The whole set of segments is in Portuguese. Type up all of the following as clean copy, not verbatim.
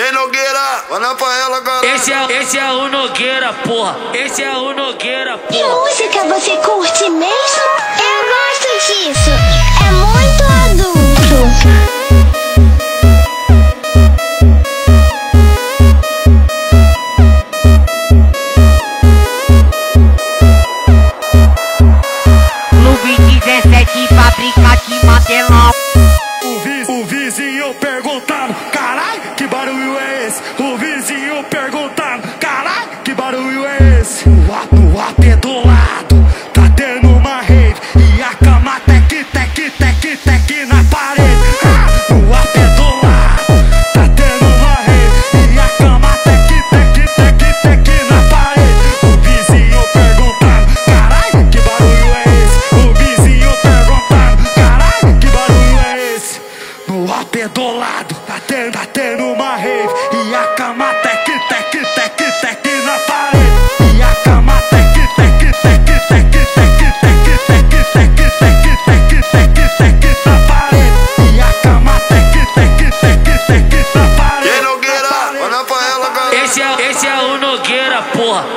Ei, Nogueira, vai na paella agora. Esse é o Nogueira, porra. Esse é o Nogueira, porra. Que música você curte mesmo? Eu gosto disso. É muito adulto.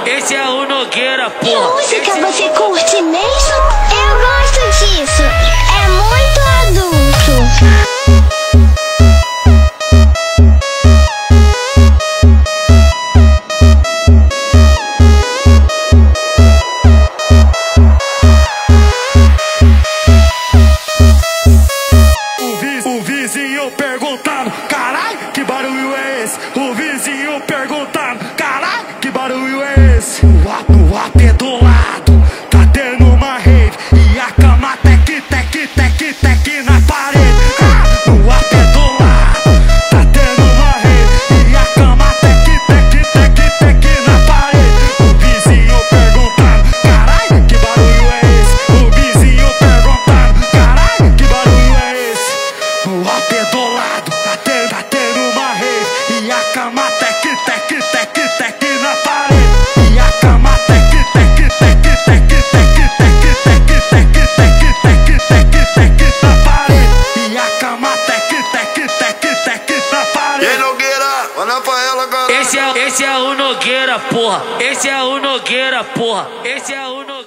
Esse é o Nogueira, porra. Esse é o Nogueira, porra. Esse é o Nogueira.